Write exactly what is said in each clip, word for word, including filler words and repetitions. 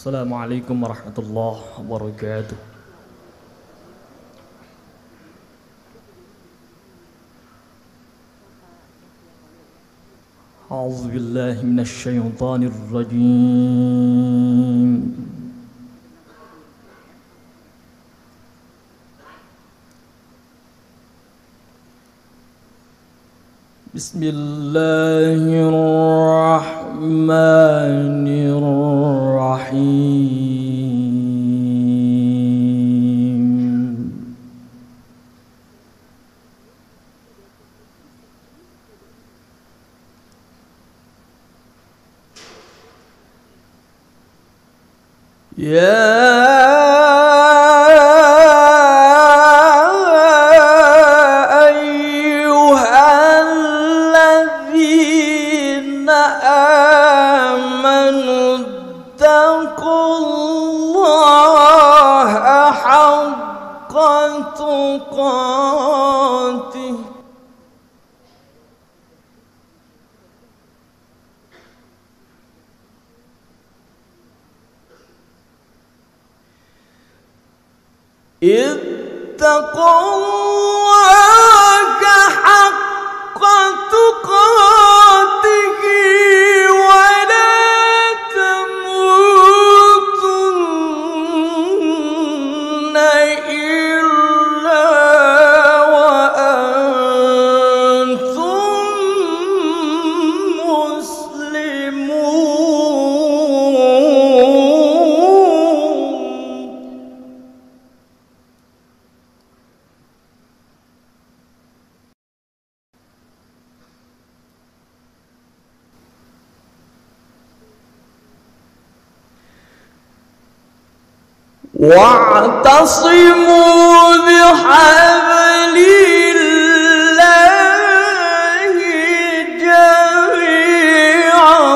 السلام عليكم ورحمة الله وبركاته. أعوذ بالله من الشيطان الرجيم. بسم الله الرحمن الرحيم. يا اتقوا الله حق تقاته ولا تموتن إلا وأنتم مسلمون. واعتصموا بحبل الله جميعا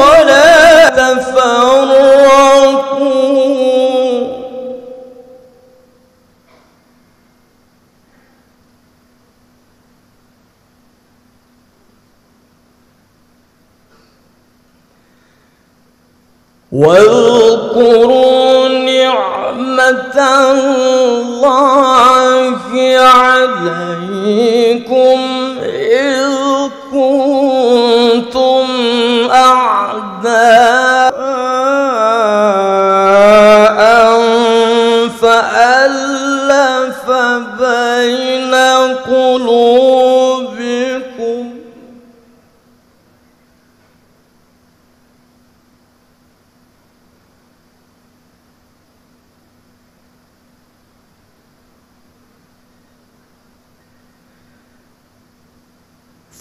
ولا تفرقوا. واذكروا نعمة الله عليكم إذ كنتم أعداء فألف بين قلوبكم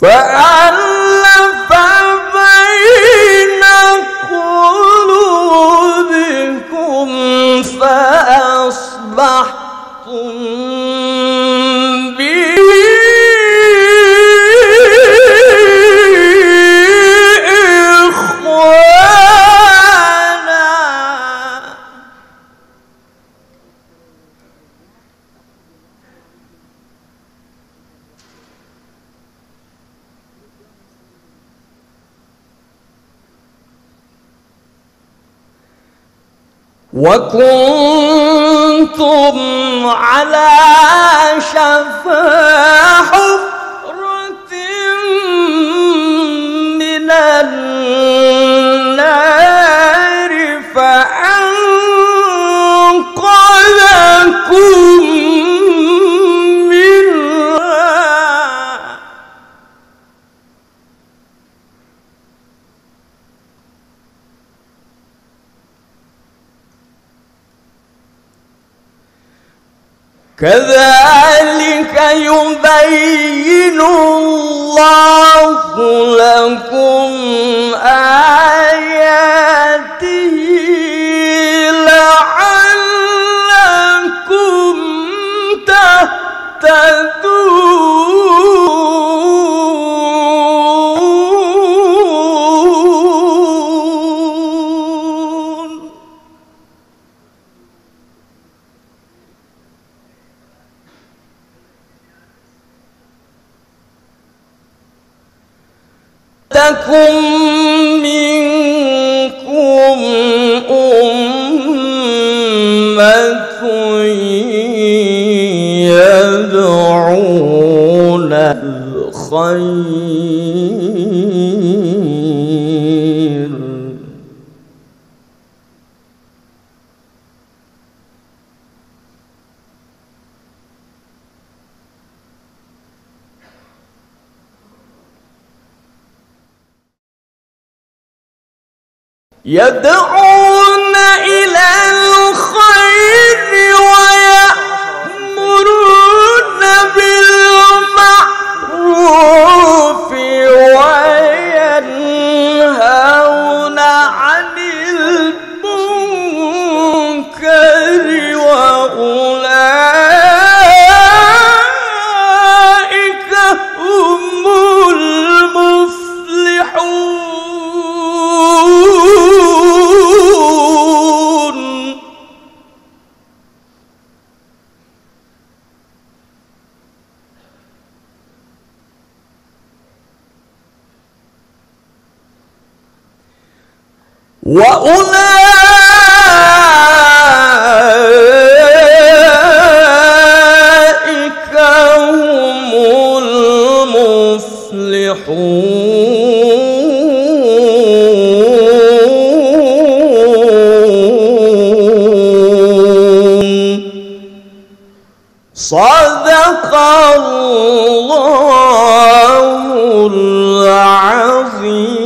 فألف بين قلوبكم فأصبحتم به إخوانا. وكنتم على شفا حفرة من النار فأنقذكم منها. كذلك يبين الله لكم آياته لعلكم تهتدون. تكن من خير يدعون إلى الخير ويأمرون بالمعروف وينهون عن المنكر وأولئك هم المفلحون. وأولئك هم المفلحون. صدق الله العظيم.